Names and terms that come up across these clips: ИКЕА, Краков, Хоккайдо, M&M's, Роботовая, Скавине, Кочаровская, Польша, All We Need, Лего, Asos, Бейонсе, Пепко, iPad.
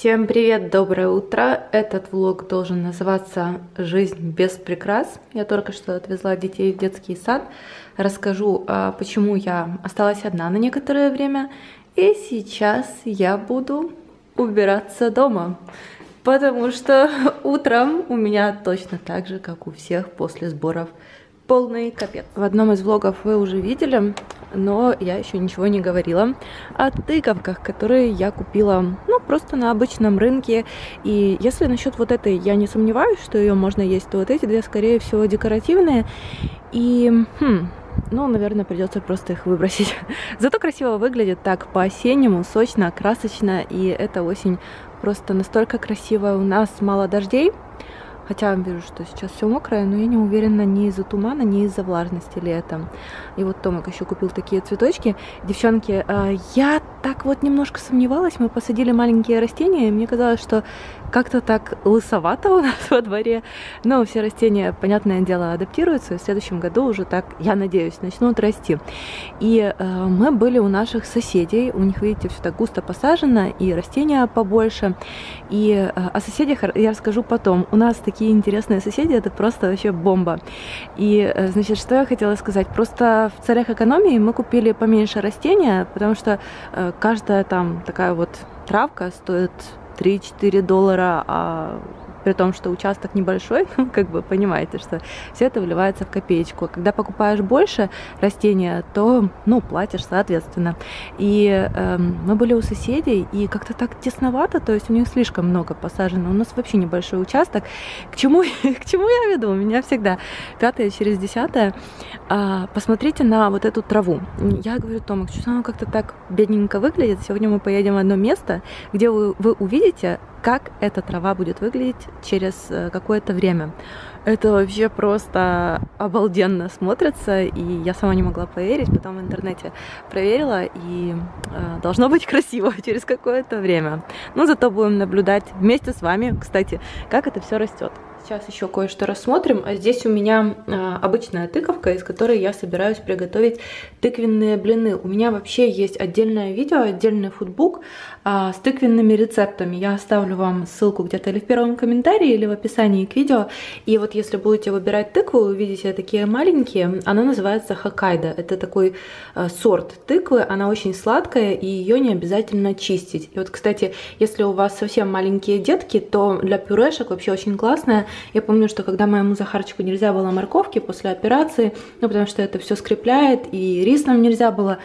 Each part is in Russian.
Всем привет, доброе утро. Этот влог должен называться «Жизнь без прикрас». Я только что отвезла детей в детский сад. Расскажу, почему я осталась одна на некоторое время. И сейчас я буду убираться дома. Потому что утром у меня точно так же, как у всех после сборов, полный капец. В одном из влогов вы уже видели, но я еще ничего не говорила о тыковках, которые я купила, просто на обычном рынке. И если насчет вот этой я не сомневаюсь, что ее можно есть, то вот эти две, скорее всего, декоративные. И, наверное, придется просто их выбросить. Зато красиво выглядит так по-осеннему, сочно, красочно. И эта осень просто настолько красивая. У нас мало дождей. Хотя вижу, что сейчас все мокрое, но я не уверена ни из-за тумана, ни из-за влажности летом. И вот Томик еще купил такие цветочки. Девчонки, я так вот немножко сомневалась. Мы посадили маленькие растения, и мне казалось, что как-то так лысовато у нас во дворе. Но все растения, понятное дело, адаптируются, и в следующем году уже так, я надеюсь, начнут расти. И мы были у наших соседей. У них, видите, все так густо посажено, и растения побольше. И о соседях я расскажу потом. У нас такие интересные соседи, это просто вообще бомба. И, значит, что я хотела сказать. Просто в целях экономии мы купили поменьше растения, потому что каждая там такая вот травка стоит $3–4, а при том, что участок небольшой, как бы понимаете, что все это вливается в копеечку. Когда покупаешь больше растения, то, платишь соответственно. И мы были у соседей, и как-то так тесновато, то есть у них слишком много посажено. У нас вообще небольшой участок. К чему я веду? У меня всегда 5-10. Посмотрите на вот эту траву. Я говорю, Томик, что она как-то так бедненько выглядит. Сегодня мы поедем в одно место, где вы увидите, как эта трава будет выглядеть через какое-то время. Это вообще просто обалденно смотрится, и я сама не могла поверить, потом в интернете проверила, и должно быть красиво через какое-то время. Но зато будем наблюдать вместе с вами, кстати, как это все растет. Сейчас еще кое-что рассмотрим. Здесь у меня обычная тыковка, из которой я собираюсь приготовить тыквенные блины. У меня вообще есть отдельное видео, отдельный футбук с тыквенными рецептами. Я оставлю вам ссылку где-то или в первом комментарии, или в описании к видео. И вот если будете выбирать тыкву, вы видите такие маленькие. Она называется Хоккайдо. Это такой сорт тыквы. Она очень сладкая, и ее не обязательно чистить. И вот, кстати, если у вас совсем маленькие детки, то для пюрешек вообще очень классная. Я помню, что когда моему Захарчику нельзя было морковки после операции, потому что это все скрепляет, и рис нам нельзя было,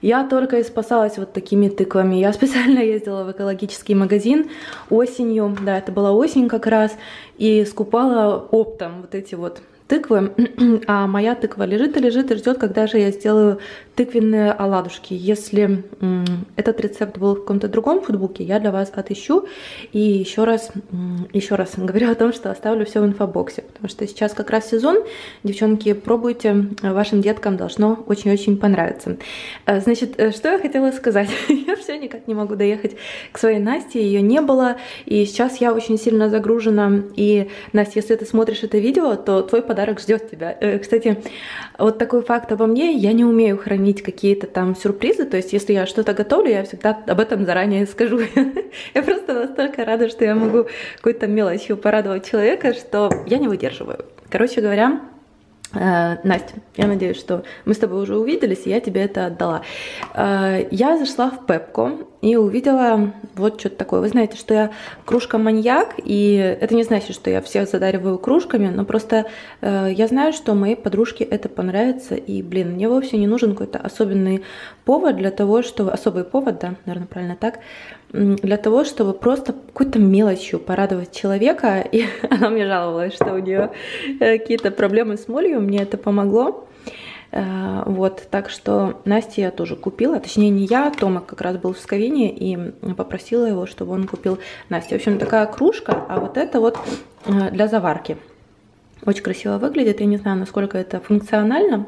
я только и спасалась вот такими тыквами. Я специально ездила в экологический магазин осенью, да, это была осень как раз, и скупала оптом вот эти вот тыквы, а моя тыква лежит и лежит и ждет, когда же я сделаю тыквенные оладушки. Если этот рецепт был в каком-то другом футбуке, я для вас отыщу. И еще раз говорю о том, что оставлю все в инфобоксе, потому что сейчас как раз сезон. Девчонки, пробуйте, вашим деткам должно очень-очень понравиться. Значит, что я хотела сказать? Я все никак не могу доехать к своей Насте, ее не было, и сейчас я очень сильно загружена. И, Настя, если ты смотришь это видео, то твой подарок ждет тебя. Кстати, вот такой факт обо мне: я не умею хранить какие-то там сюрпризы, то есть если я что-то готовлю, я всегда об этом заранее скажу. Я просто настолько рада, что я могу какой-то мелочью порадовать человека, что я не выдерживаю. Короче говоря, Настя, я надеюсь, что мы с тобой уже увиделись, и я тебе это отдала. Я зашла в Пепко и увидела вот что-то такое. Вы знаете, что я кружка-маньяк, и это не значит, что я всех задариваю кружками, но просто я знаю, что моей подружке это понравится, и, блин, мне вовсе не нужен какой-то особенный повод для того, чтобы... Особый повод, да, наверное, правильно так... Для того, чтобы просто какой-то мелочью порадовать человека. И она мне жаловалась, что у нее какие-то проблемы с молью. Мне это помогло. Вот, так что Насте я тоже купила. Точнее, не я, Томик как раз был в Скавине, и попросила его, чтобы он купил Насте. В общем, такая кружка, а вот это вот для заварки. Очень красиво выглядит. Я не знаю, насколько это функционально,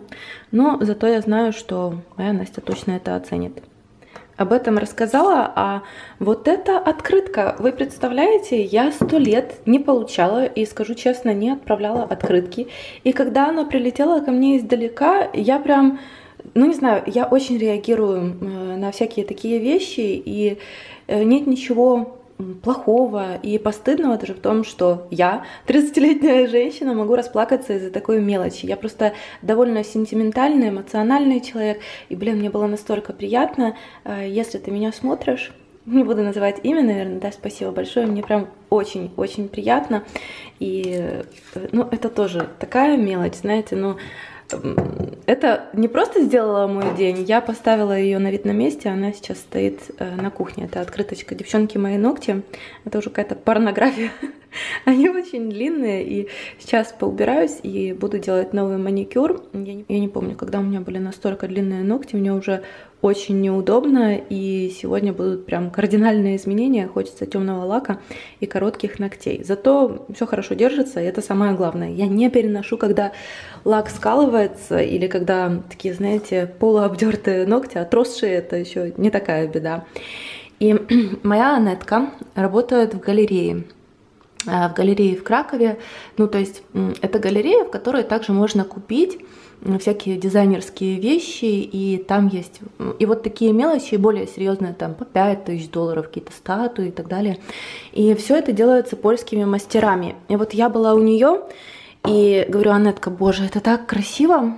но зато я знаю, что моя Настя точно это оценит. Об этом рассказала, а вот эта открытка, вы представляете, я 100 лет не получала и, скажу честно, не отправляла открытки. И когда она прилетела ко мне издалека, я прям, не знаю, я очень реагирую на всякие такие вещи, и нет ничего плохого и постыдного даже в том, что я, 30-летняя женщина, могу расплакаться из-за такой мелочи. Я просто довольно сентиментальный, эмоциональный человек, и, блин, мне было настолько приятно. Если ты меня смотришь, не буду называть имя, наверное, да, спасибо большое, мне прям очень-очень приятно. И, ну, это тоже такая мелочь, знаете, но это не просто сделала мой день, я поставила ее на вид на месте, она сейчас стоит на кухне. Это открыточка «Девчонки, мои ногти». Это уже какая-то порнография. Они очень длинные, и сейчас поубираюсь и буду делать новый маникюр. Я не помню, когда у меня были настолько длинные ногти, мне уже очень неудобно, и сегодня будут прям кардинальные изменения. Хочется темного лака и коротких ногтей. Зато все хорошо держится, и это самое главное. Я не переношу, когда лак скалывается, или когда такие, знаете, полуобдертые ногти, отросшие, это еще не такая беда. И моя Анетка работает в галерее в Кракове, ну то есть это галерея, в которой также можно купить всякие дизайнерские вещи, и там есть и вот такие мелочи, и более серьезные, там по $5000, какие-то статуи и так далее, и все это делается польскими мастерами. И вот я была у нее и говорю: Анетка, боже, это так красиво,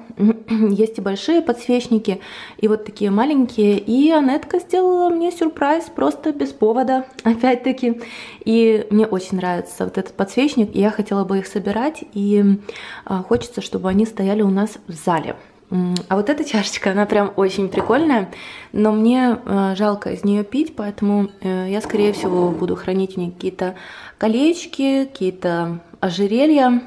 есть и большие подсвечники, и вот такие маленькие, и Анетка сделала мне сюрприз просто без повода, опять-таки, и мне очень нравится вот этот подсвечник, и я хотела бы их собирать, и хочется, чтобы они стояли у нас в зале. А вот эта чашечка, она прям очень прикольная, но мне жалко из нее пить, поэтому я, скорее всего, буду хранить в ней какие-то колечки, какие-то ожерелья.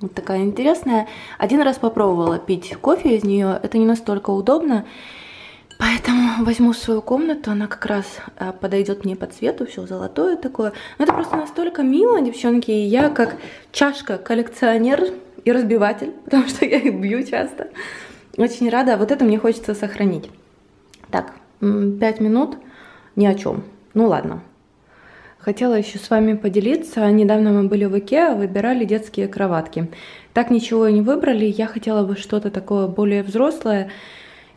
Вот такая интересная. Один раз попробовала пить кофе из нее, это не настолько удобно, поэтому возьму свою комнату, она как раз подойдет мне по цвету, все золотое такое. Но это просто настолько мило, девчонки, и я как чашка-коллекционер и разбиватель, потому что я их бью часто, очень рада, вот это мне хочется сохранить. Так, 5 минут ни о чем, ну ладно. Хотела еще с вами поделиться. Недавно мы были в ИКЕА, выбирали детские кроватки. Так ничего и не выбрали. Я хотела бы что-то такое более взрослое.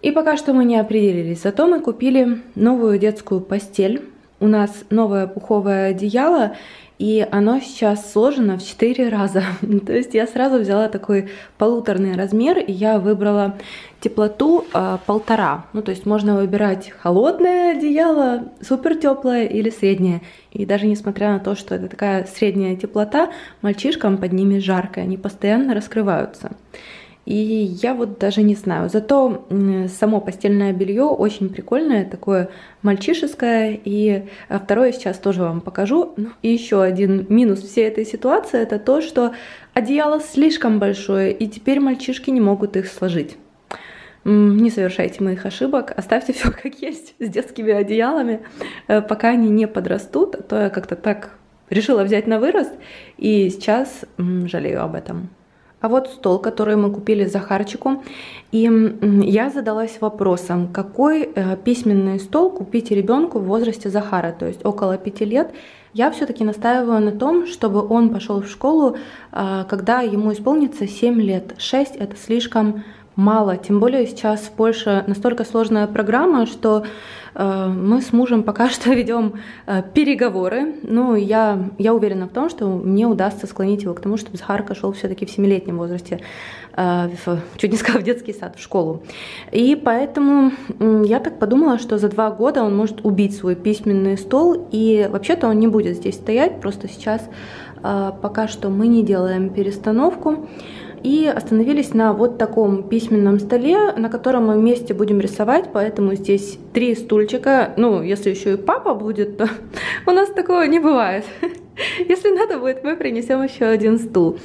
И пока что мы не определились. Зато мы купили новую детскую постель. У нас новое пуховое одеяло. И оно сейчас сложено в 4 раза. То есть я сразу взяла такой полуторный размер. И я выбрала теплоту 1,5. Ну, то есть можно выбирать холодное одеяло, супер теплое или среднее. И даже несмотря на то, что это такая средняя теплота, мальчишкам под ними жарко. Они постоянно раскрываются. И я вот даже не знаю. Зато само постельное белье очень прикольное, такое мальчишеское. И второе сейчас тоже вам покажу. И еще один минус всей этой ситуации, это то, что одеяло слишком большое, и теперь мальчишки не могут их сложить. Не совершайте моих ошибок, оставьте все как есть с детскими одеялами, пока они не подрастут. А то я как-то так решила взять на вырост, и сейчас жалею об этом. А вот стол, который мы купили Захарчику, и я задалась вопросом, какой письменный стол купить ребенку в возрасте Захара, то есть около 5 лет. Я все-таки настаиваю на том, чтобы он пошел в школу, когда ему исполнится 7 лет. 6 это слишком мало, тем более сейчас в Польше настолько сложная программа, что мы с мужем пока что ведем переговоры. Ну, я уверена в том, что мне удастся склонить его к тому, чтобы Захарка шел все-таки в 7-летнем возрасте, чуть не сказала, в детский сад, в школу. И поэтому я так подумала, что за 2 года он может убить свой письменный стол, и вообще-то он не будет здесь стоять, просто сейчас пока что мы не делаем перестановку. И остановились на вот таком письменном столе, на котором мы вместе будем рисовать, поэтому здесь 3 стульчика. Ну, если еще и папа будет, то у нас такого не бывает. Если надо будет, мы принесем еще 1 стул.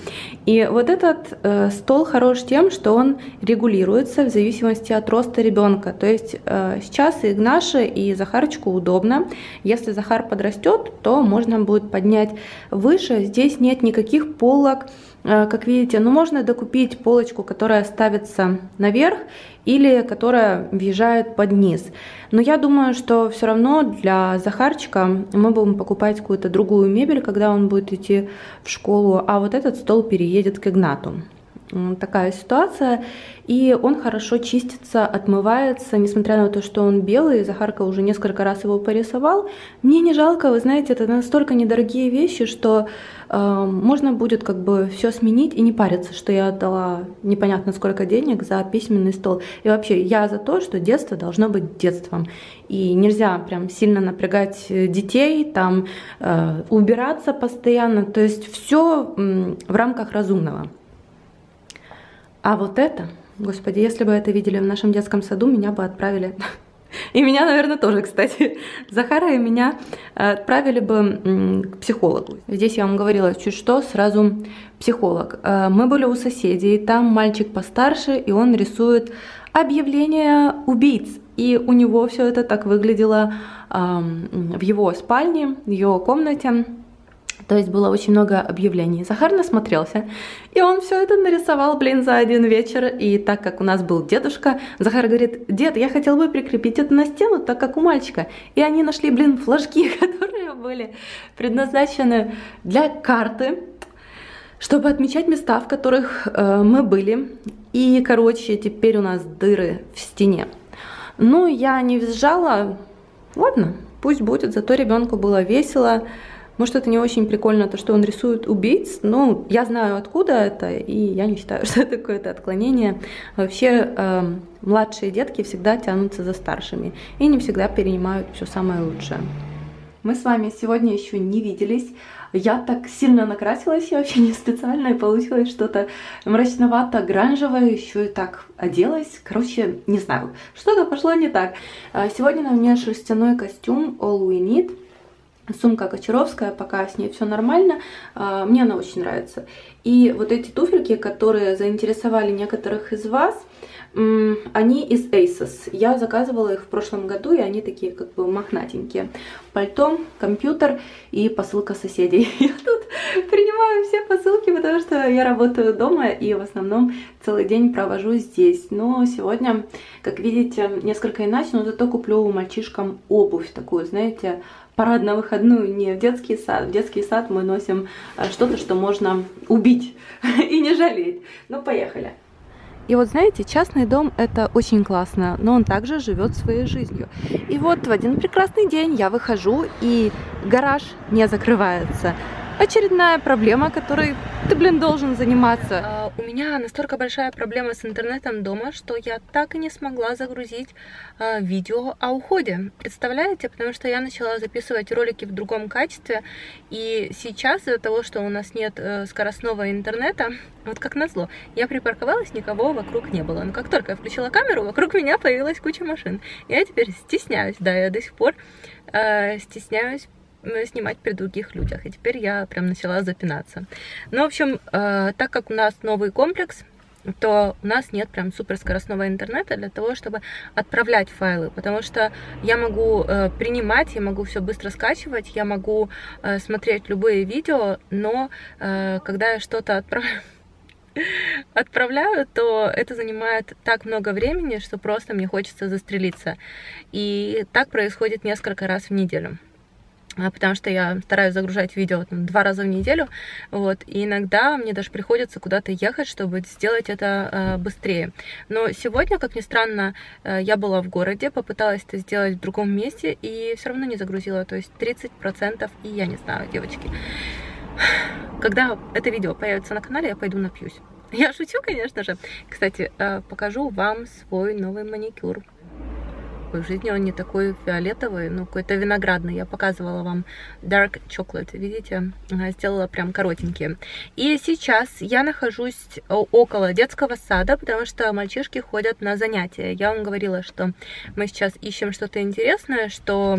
И вот этот стол хорош тем, что он регулируется в зависимости от роста ребенка. То есть сейчас и Игнаше, и Захарочку удобно. Если Захар подрастет, то можно будет поднять выше. Здесь нет никаких полок. Как видите, ну, можно докупить полочку, которая ставится наверх или которая въезжает под низ. Но я думаю, что все равно для Захарчика мы будем покупать какую-то другую мебель, когда он будет идти в школу, а вот этот стол переедет к Игнату. такая ситуация, и он хорошо чистится, отмывается, несмотря на то, что он белый, Захарка уже несколько раз его порисовал. Мне не жалко, вы знаете, это настолько недорогие вещи, что можно будет как бы все сменить и не париться, что я отдала непонятно сколько денег за письменный стол. И вообще, я за то, что детство должно быть детством, и нельзя прям сильно напрягать детей, там убираться постоянно, то есть все в рамках разумного. А вот это, господи, если бы это видели в нашем детском саду, меня бы отправили, и меня, наверное, тоже, кстати, Захара и меня отправили бы к психологу. Здесь я вам говорила, чуть что, сразу психолог. Мы были у соседей, там мальчик постарше, и он рисует объявления убийц. И у него все это так выглядело в его спальне, в его комнате. То есть было очень много объявлений. Захар насмотрелся, и он все это нарисовал, блин, за один вечер. И так как у нас был дедушка, Захар говорит: дед, я хотел бы прикрепить это на стену, так как у мальчика. И они нашли, блин, флажки, которые были предназначены для карты, чтобы отмечать места, в которых мы были. И, короче, теперь у нас дыры в стене. Ну, я не визжала, ладно, пусть будет, зато ребенку было весело. Может, это не очень прикольно, то, что он рисует убийц, но я знаю, откуда это, и я не считаю, что это какое-то отклонение. Вообще, младшие детки всегда тянутся за старшими и не всегда перенимают все самое лучшее. Мы с вами сегодня еще не виделись. Я так сильно накрасилась, я вообще не специально, и получилось что-то мрачновато-гранжевое, еще и так оделась. Короче, не знаю, что-то пошло не так. Сегодня на мне шерстяной костюм All We Need. Сумка Кочаровская, пока с ней все нормально, мне она очень нравится. И вот эти туфельки, которые заинтересовали некоторых из вас, они из Asos. Я заказывала их в прошлом году, и они такие как бы мохнатенькие. Пальто, компьютер и посылка соседей. Я тут принимаю все посылки, потому что я работаю дома и в основном целый день провожу здесь. Но сегодня, как видите, несколько иначе, но зато куплю мальчишкам обувь такую, знаете, парадно-выходную, не в детский сад. В детский сад мы носим что-то, что можно убить и не жалеть. Ну, поехали. И вот, знаете, частный дом — это очень классно, но он также живет своей жизнью. И вот в один прекрасный день я выхожу, и гараж не закрывается. Очередная проблема, которой ты, блин, должен заниматься. У меня настолько большая проблема с интернетом дома, что я так и не смогла загрузить видео о уходе. Представляете? Потому что я начала записывать ролики в другом качестве, и сейчас из-за того, что у нас нет скоростного интернета, вот как назло, я припарковалась, никого вокруг не было. Но как только я включила камеру, вокруг меня появилась куча машин. Я теперь стесняюсь, да, я до сих пор стесняюсь снимать при других людях, и теперь я прям начала запинаться. Ну, в общем, так как у нас новый комплекс, то у нас нет прям суперскоростного интернета для того, чтобы отправлять файлы, потому что я могу принимать, я могу все быстро скачивать, я могу смотреть любые видео, но когда я что-то отправляю, то это занимает так много времени, что просто мне хочется застрелиться. И так происходит несколько раз в неделю. Потому что я стараюсь загружать видео там 2 раза в неделю, вот, и иногда мне даже приходится куда-то ехать, чтобы сделать это быстрее. Но сегодня, как ни странно, я была в городе, попыталась это сделать в другом месте, и все равно не загрузила, то есть 30%, и я не знаю, девочки. Когда это видео появится на канале, я пойду напьюсь. Я шучу, конечно же. Кстати, покажу вам свой новый маникюр. В жизни он не такой фиолетовый, но какой-то виноградный. Я показывала вам Dark Chocolate, видите, сделала прям коротенькие. И сейчас я нахожусь около детского сада, потому что мальчишки ходят на занятия. Я вам говорила, что мы сейчас ищем что-то интересное, что,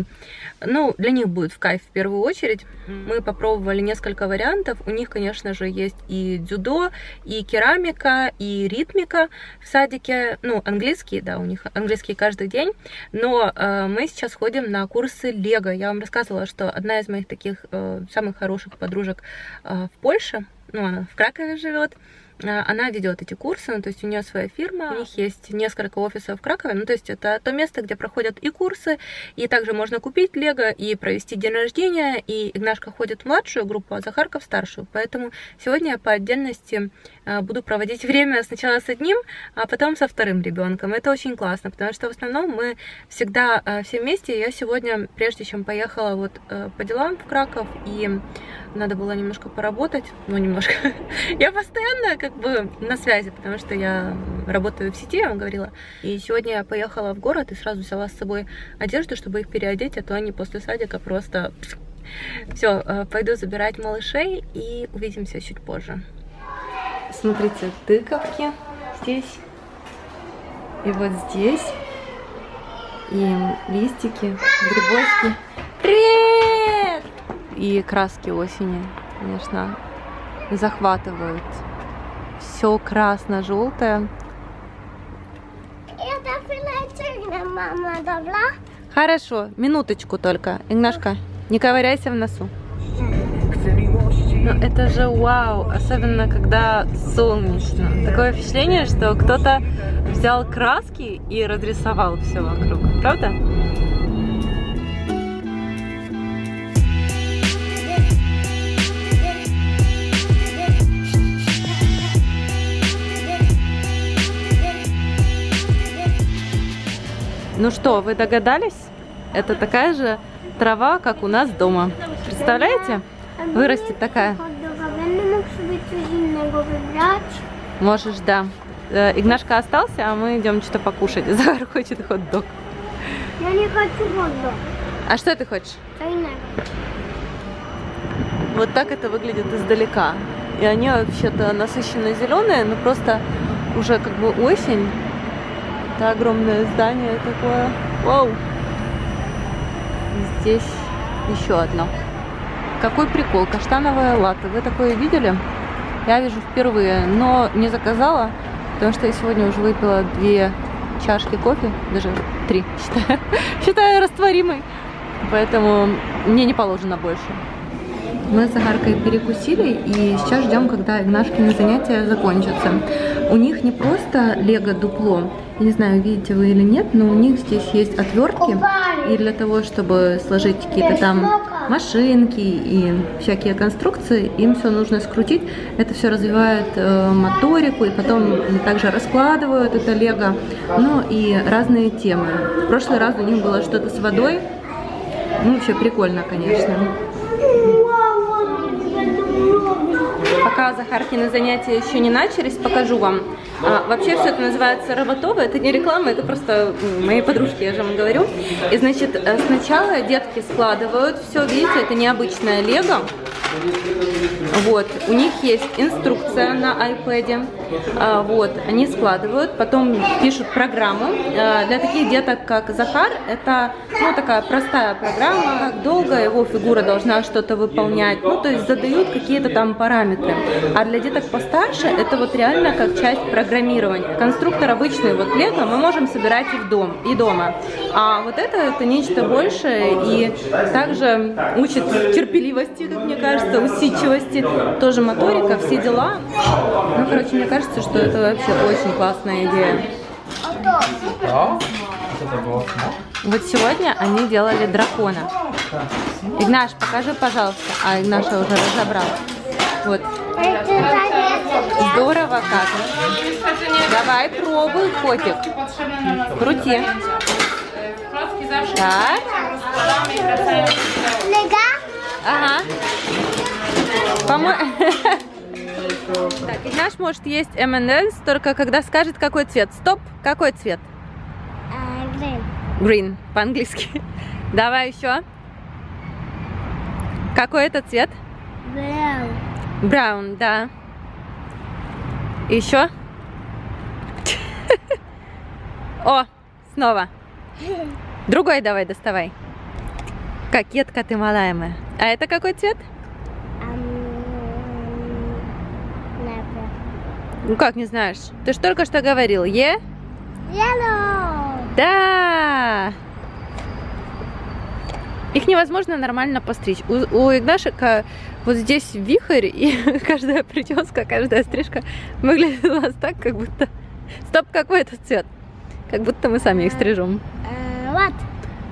ну, для них будет в кайф в первую очередь. Мы попробовали несколько вариантов. У них, конечно же, есть и дзюдо, и керамика, и ритмика в садике. Ну, английский, да, у них английский каждый день. Но мы сейчас ходим на курсы Лего. Я вам рассказывала, что одна из моих таких самых хороших подружек в Польше, ну, она в Кракове живет, она ведет эти курсы, ну, то есть у нее своя фирма, у них есть несколько офисов в Кракове, ну, то есть это то место, где проходят и курсы, и также можно купить лего, и провести день рождения, и Игнашка ходит в младшую группу, а Захарка в старшую, поэтому сегодня я по отдельности буду проводить время сначала с одним, а потом со вторым ребенком, это очень классно, потому что в основном мы всегда все вместе, я сегодня, прежде чем поехала вот по делам в Краков, и надо было немножко поработать, ну, немножко, я постоянно как бы на связи, потому что я работаю в сети, я вам говорила. И сегодня я поехала в город и сразу взяла с собой одежду, чтобы их переодеть, а то они после садика просто... Все, пойду забирать малышей и увидимся чуть позже. Смотрите, тыковки здесь и вот здесь. И листики, грибочки. Привет! И краски осени, конечно, захватывают. Все красно-желтое. Мама добра. Хорошо, минуточку только. Игнашка, не ковыряйся в носу. Но это же вау, особенно когда солнечно. Такое впечатление, что кто-то взял краски и разрисовал все вокруг, правда? Ну что, вы догадались? Это такая же трава, как у нас дома. Представляете? Вырастет такая. Можешь, да. Игнашка остался, а мы идем что-то покушать. Захар хочет хот-дог. Я не хочу хот-дог. А что ты хочешь? Вот так это выглядит издалека. И они вообще-то насыщенно зеленые, но просто уже как бы осень. Это огромное здание такое. Вау! Здесь еще одно. Какой прикол! Каштановое латте. Вы такое видели? Я вижу впервые, но не заказала, потому что я сегодня уже выпила 2 чашки кофе, даже 3, считаю. Считаю растворимой. Поэтому мне не положено больше. Мы с Захаркой перекусили и сейчас ждем, когда Игнашкины занятия закончатся. У них не просто лего-дупло, я не знаю, видите вы или нет, но у них здесь есть отвертки. И для того, чтобы сложить какие-то там машинки и всякие конструкции, им все нужно скрутить. Это все развивает моторику, и потом также раскладывают это лего. Ну и разные темы. В прошлый раз у них было что-то с водой. Ну вообще прикольно, конечно. Пока Захаркины занятия еще не начались, покажу вам. Вообще все это называется роботовая, это не реклама, это просто моей подружке, я же вам говорю. И значит, сначала детки складывают все, видите, это необычное лего. Вот, у них есть инструкция на iPad, вот, они складывают, потом пишут программу. Для таких деток, как Захар, это, ну, такая простая программа, как долго его фигура должна что-то выполнять, ну, то есть задают какие-то там параметры. А для деток постарше это вот реально как часть программирования. Конструктор обычный, вот лего, мы можем собирать и в дом, и дома. А вот это нечто большее и также учит терпеливости, как мне кажется, усидчивости, тоже моторика, все дела. Ну, короче, мне кажется, что это вообще очень классная идея. Вот сегодня они делали дракона. Игнаш, покажи, пожалуйста. А, Игнаша уже разобрал. Вот. Здорово как. Давай, пробуй, котик. Крути. Так. Ага. Так, Игнаш может есть M&M's, только когда скажет, какой цвет. Стоп, какой цвет? Green. Green, по-английски. Давай еще. Какой это цвет? Brown. Brown, да. Еще? О, снова. Другой давай, доставай. Кокетка ты малая моя. А это какой цвет? Ну как не знаешь? Ты же только что говорил. Е? Yellow. Да. Их невозможно нормально постричь. У Игнашика вот здесь вихрь, и каждая прическа, каждая стрижка выглядит у нас так, как будто... Стоп, какой это цвет? Как будто мы сами их стрижем.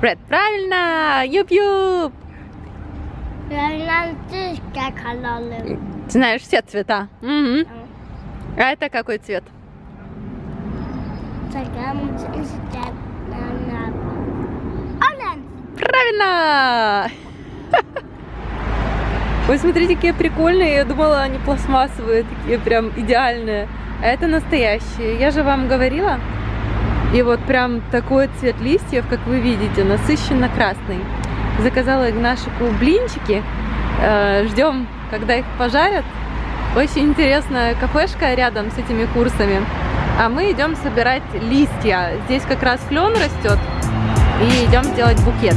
Red, правильно! Юп-юп! Знаешь все цвета? Угу. А это какой цвет? Правильно! Ой, смотрите, какие прикольные. Я думала, они пластмассовые, такие прям идеальные. А это настоящие. Я же вам говорила. И вот прям такой цвет листьев, как вы видите, насыщенно красный. Заказала Игнашику блинчики. Ждем, когда их пожарят. Очень интересная кафешка рядом с этими курсами. А мы идем собирать листья. Здесь как раз клен растет. И идем делать букет.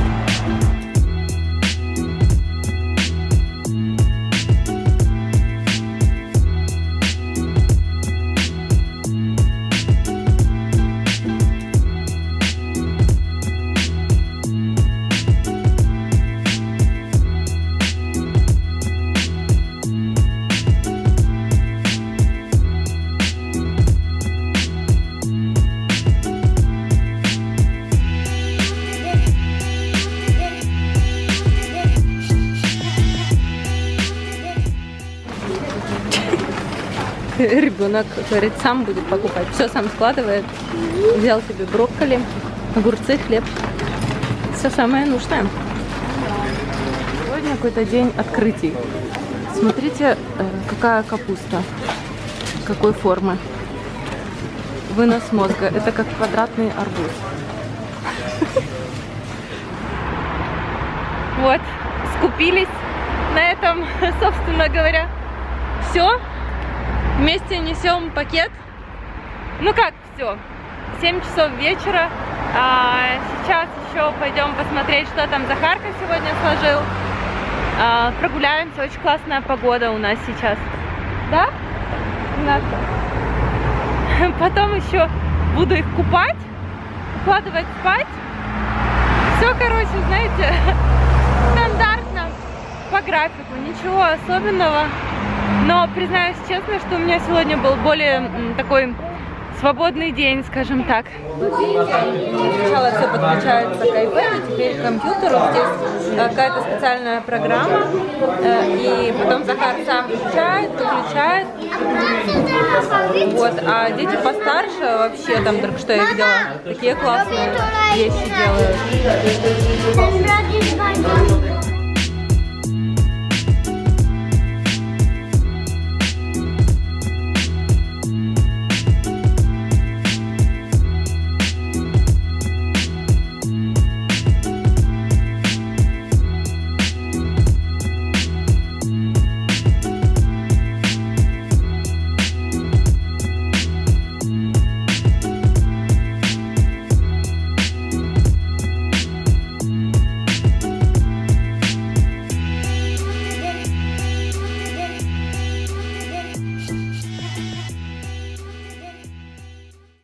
Ребенок говорит, сам будет покупать. Все сам складывает. Взял себе брокколи, огурцы, хлеб. Все самое нужное. Сегодня какой-то день открытий. Смотрите, какая капуста. Какой формы. Вынос мозга. Это как квадратный арбуз. Вот. Скупились на этом, собственно говоря. Все. Вместе несем пакет. Ну как все? 7 часов вечера. Сейчас еще пойдем посмотреть, что там Захарка сегодня сложил. Прогуляемся. Очень классная погода у нас сейчас. Да? Потом еще буду их купать, укладывать спать. Все, короче, знаете, стандартно по графику. Ничего особенного. Но, признаюсь честно, что у меня сегодня был более такой свободный день, скажем так. Сначала все подключается к iPad, теперь к компьютеру. Здесь какая-то специальная программа. И потом Захар сам включает, выключает. Вот. А дети постарше вообще, там только что я видела, такие классные вещи делают.